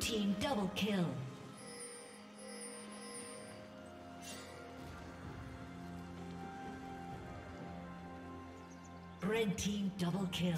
Team double kill. Red team double kill.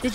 Did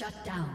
Shut down.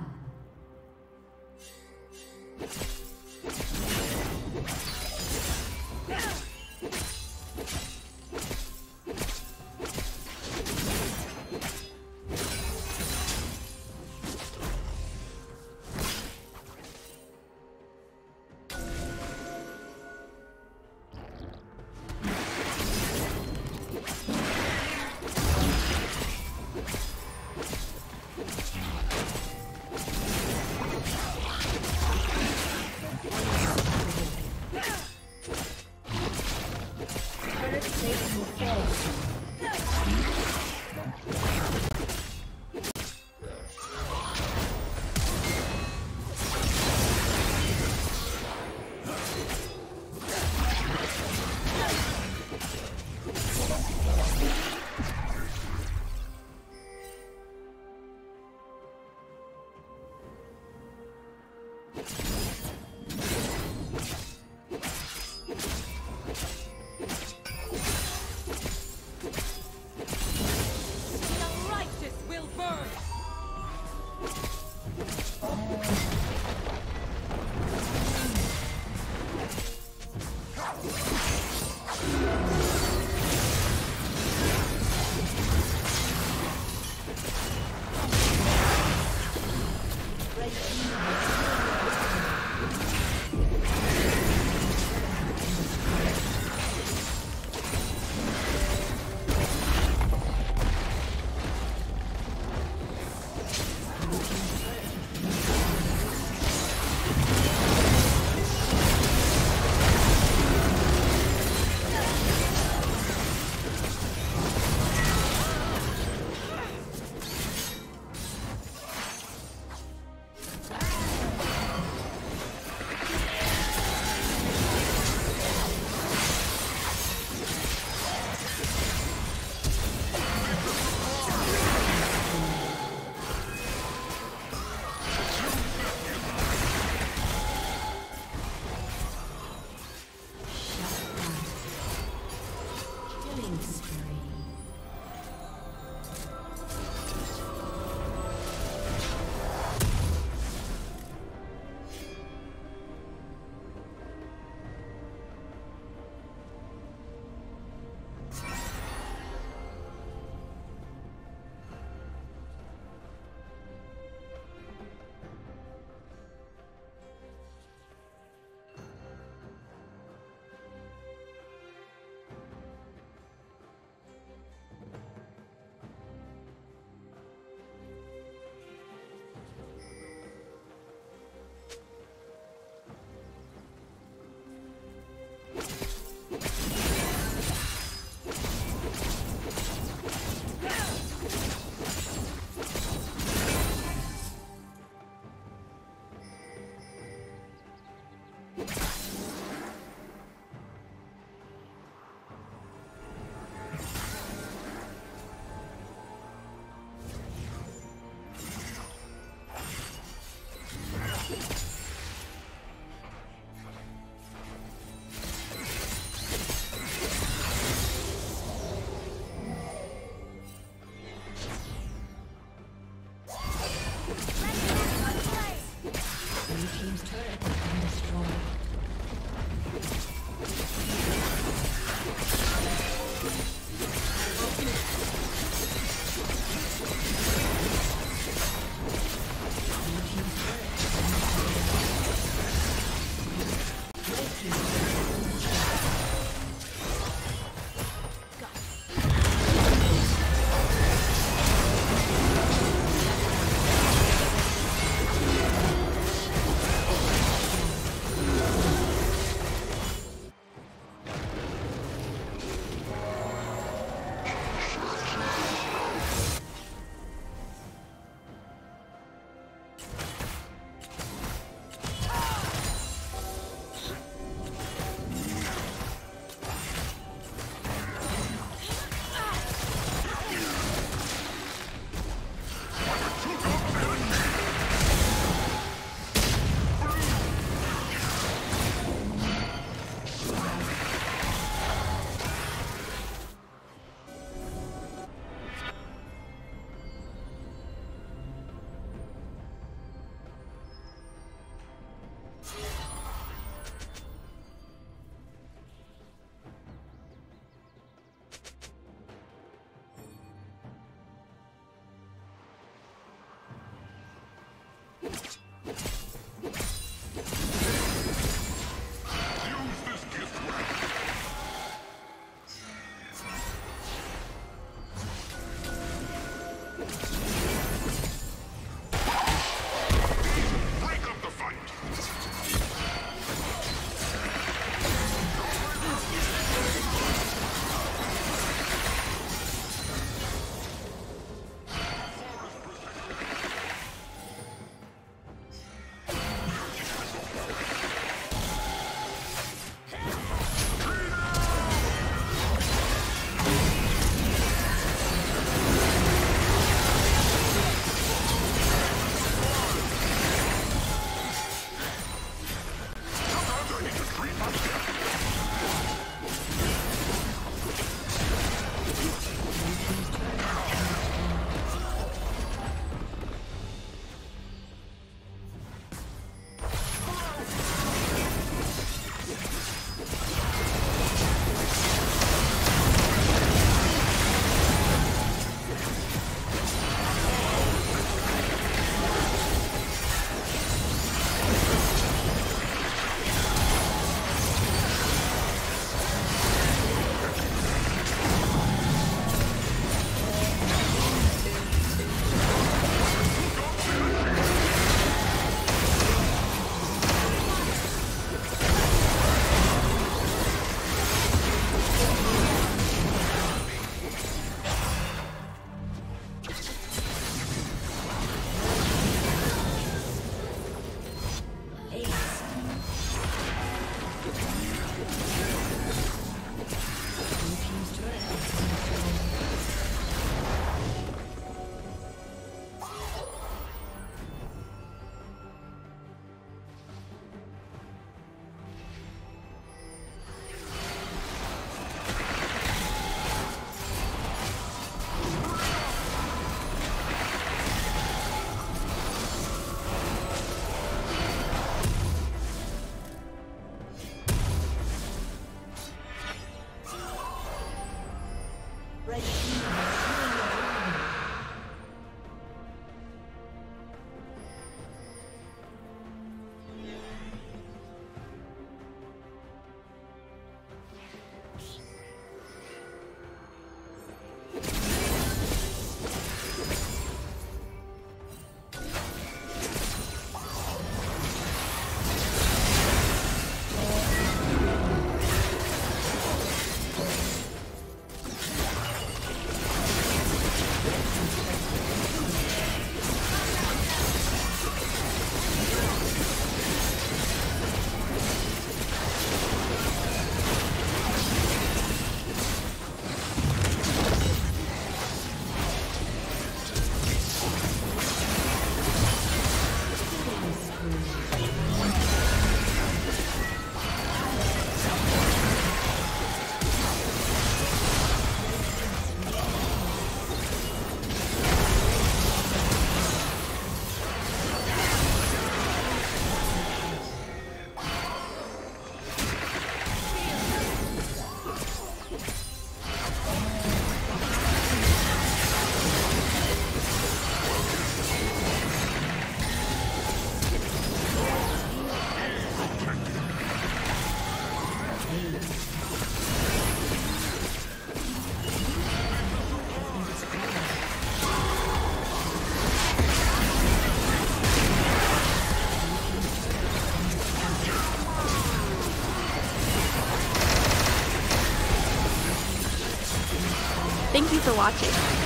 Thank you for watching.